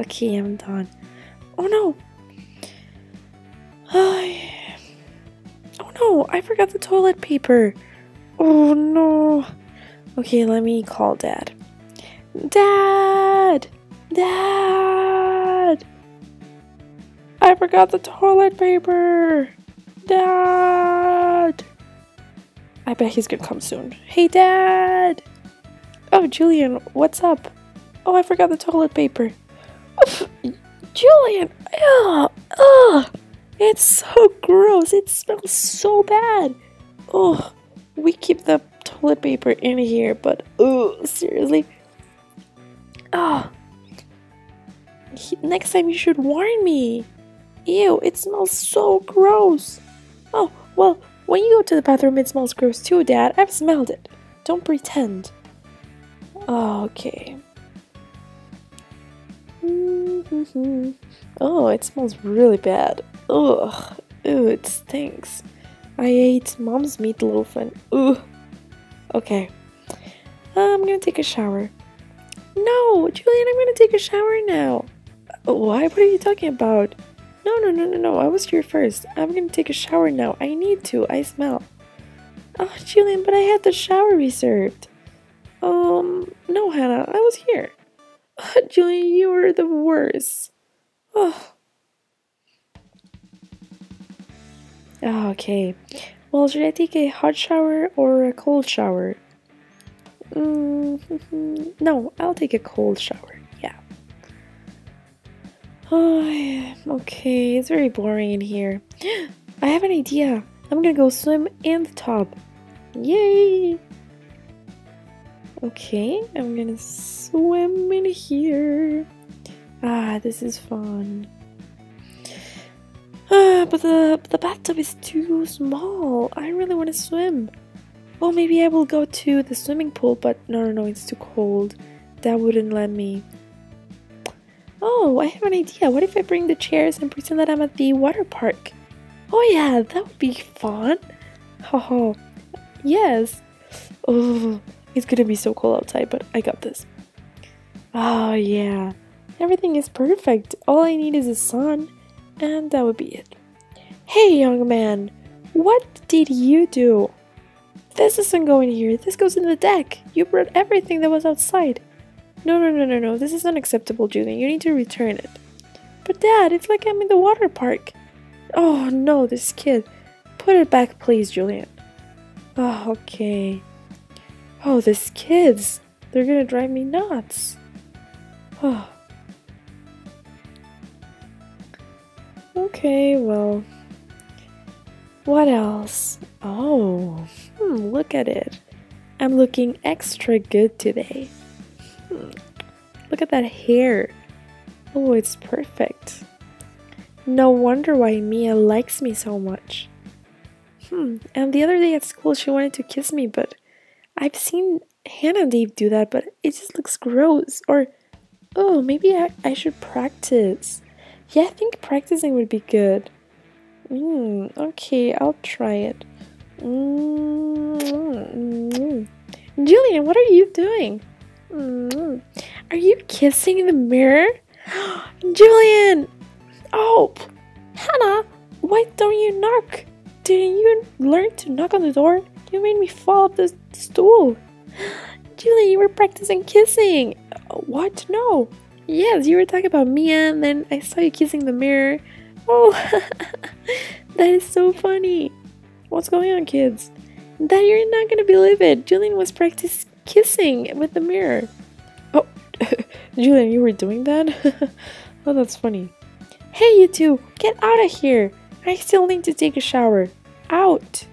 Okay, I'm done. Oh no! Oh no, I forgot the toilet paper. Oh no. Okay, let me call Dad. Dad! Dad! I forgot the toilet paper. Dad! I bet he's gonna come soon. Hey, Dad! Oh, Julian, what's up? Oh, I forgot the toilet paper. Julian! Ugh! It's so gross. It smells so bad. Oh, we keep the toilet paper in here, but oh, seriously. Ah. Next time you should warn me. Ew, it smells so gross. Oh, well, when you go to the bathroom, it smells gross too, Dad. I've smelled it. Don't pretend. Okay. Oh, it smells really bad. Ugh. Ew, it stinks. I ate Mom's meatloaf and ugh. Okay. I'm gonna take a shower. No, Julian, I'm gonna take a shower now. Why? What are you talking about? No. I was here first. I'm gonna take a shower now. I need to. I smell. Oh, Julian, but I had the shower reserved. No, Hannah, I was here. Julian, you are the worst. Oh. Okay. Well, should I take a hot shower or a cold shower? No, I'll take a cold shower. Yeah. Oh, okay, it's very boring in here. I have an idea. I'm gonna go swim in the tub. Yay! Okay, I'm gonna swim in here. Ah, this is fun. Ah, but the bathtub is too small. I really want to swim. Oh, maybe I will go to the swimming pool, but no, it's too cold. That wouldn't let me. Oh, I have an idea. What if I bring the chairs and pretend that I'm at the water park? Oh yeah, that would be fun. Haha. Yes. Oh. It's gonna be so cold outside, but I got this. Oh yeah, everything is perfect. All I need is a sun, and that would be it. Hey young man, what did you do? This doesn't go in here, this goes in the deck. You brought everything that was outside. No, this is unacceptable, Julian. You need to return it. But Dad, it's like I'm in the water park. Oh no, this kid. Put it back, please, Julian. Oh, okay. Oh, these kids, they're gonna drive me nuts. Oh. Okay, well, what else? Oh, look at it. I'm looking extra good today. Look at that hair. Oh, it's perfect. No wonder why Mia likes me so much. And the other day at school, she wanted to kiss me, but I've seen Hannah and Dave do that, but it just looks gross. Or, oh, maybe I should practice. Yeah, I think practicing would be good. Okay, I'll try it. Julian, what are you doing? Are you kissing in the mirror? Julian! Oh, Hannah, why don't you knock? Didn't you learn to knock on the door? You made me fall off the stool. Julie, you were practicing kissing. What? No. Yes, you were talking about Mia, and then I saw you kissing the mirror. Oh, that is so funny. What's going on, kids? Dad, you're not going to believe it. Julian was practicing kissing with the mirror. Oh, Julian, you were doing that? Oh, that's funny. Hey, you two, get out of here. I still need to take a shower. Out.